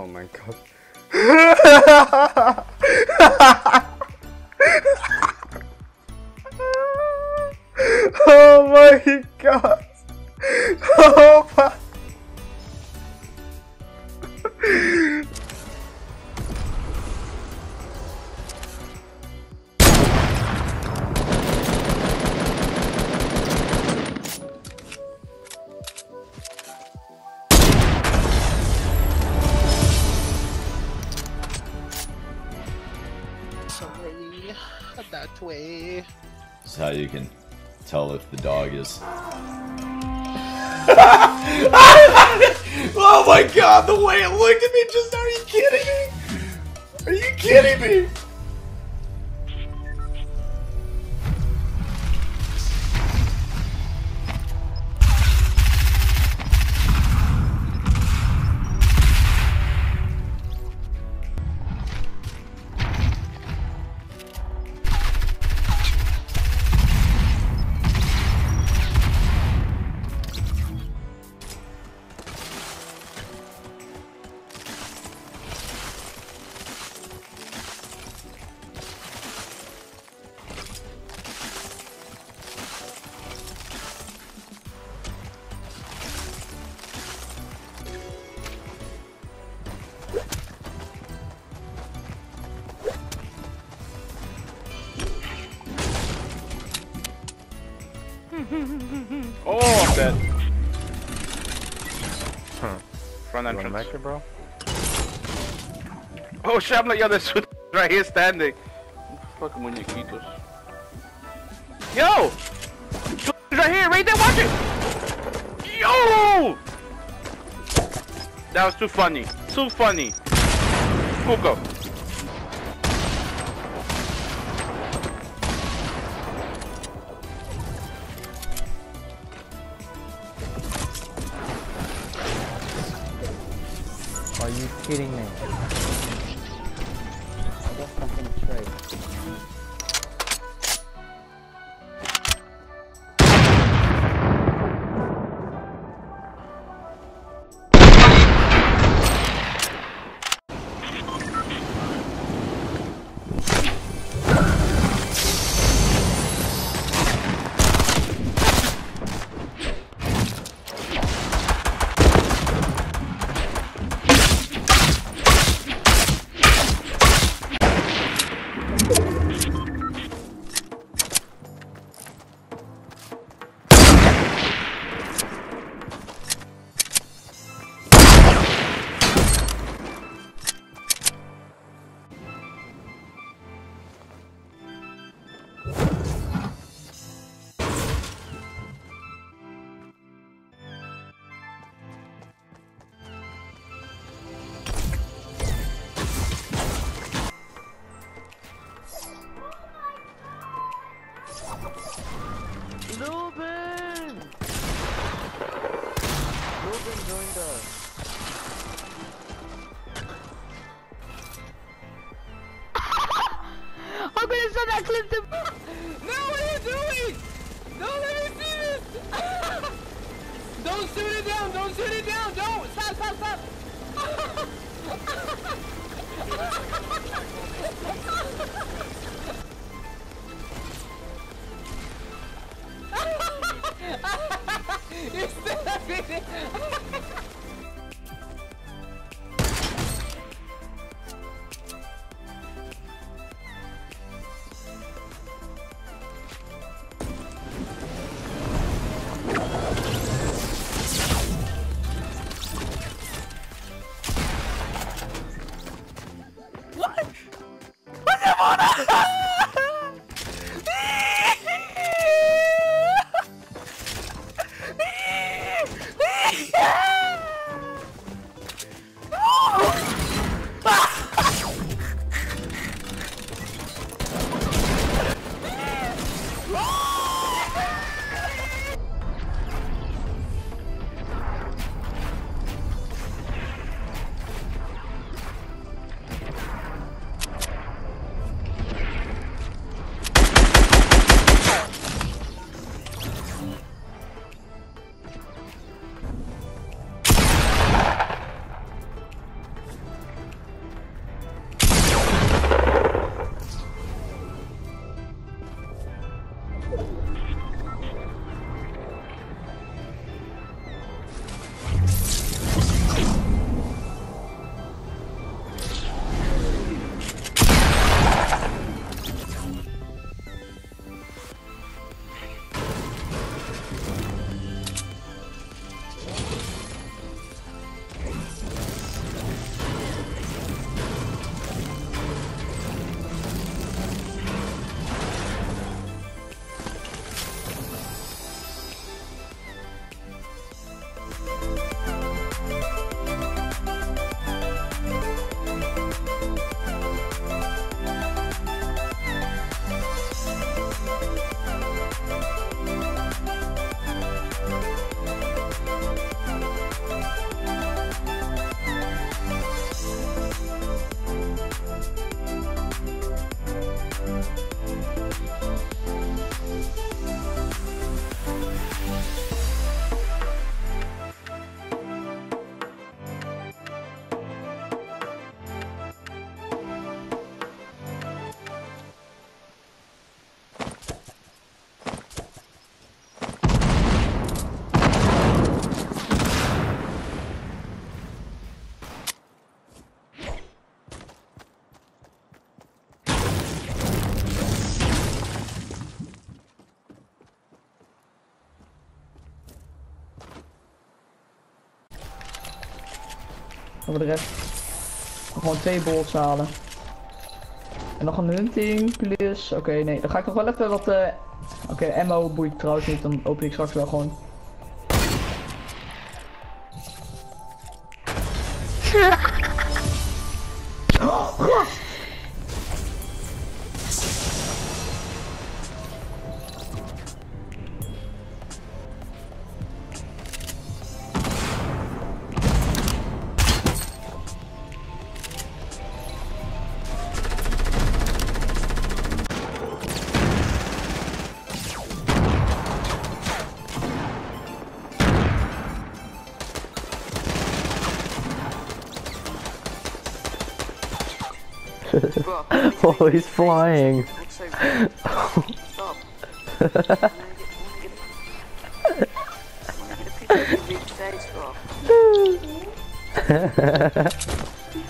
Oh my god. Oh my god. Oh my. Sorry, that way. That's how you can tell if the dog is. Oh my god, the way it looked at me just, are you kidding me? Are you kidding me? Oh, I'm dead. Huh. Front entrance. Back here, bro? Oh, Shabla, yeah, there's right here standing. Fucking muñequitos. Yo! Right here, right there, watch it! Yo! That was too funny. Too funny. Fuko. Are you kidding me? I got something to trade. Ruben joined us. I'm gonna send that clip to. No, what are you doing? Don't let me see this. Don't shoot it down. Don't shoot it down. Don't. Stop, stop, stop. It's still happening. What? What the fuck? Yeah! En voor de rest gewoon 2 bolts halen. En nog een hunting plus. Oké, nee. Dan ga ik nog wel even wat... Oké, ammo boeit trouwens niet. Dan open ik straks wel gewoon. Oh, gast! Oh, he's flying.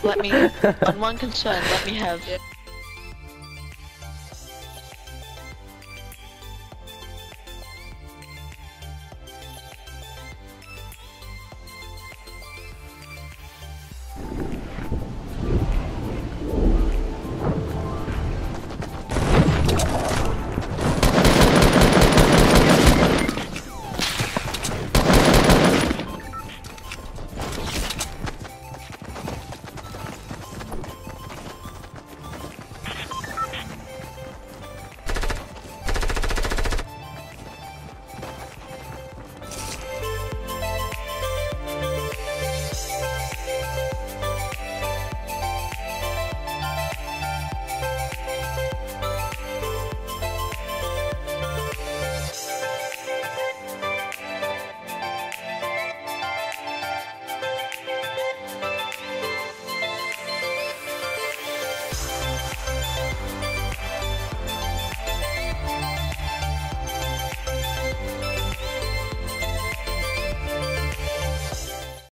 Let me, on one concern, let me have it.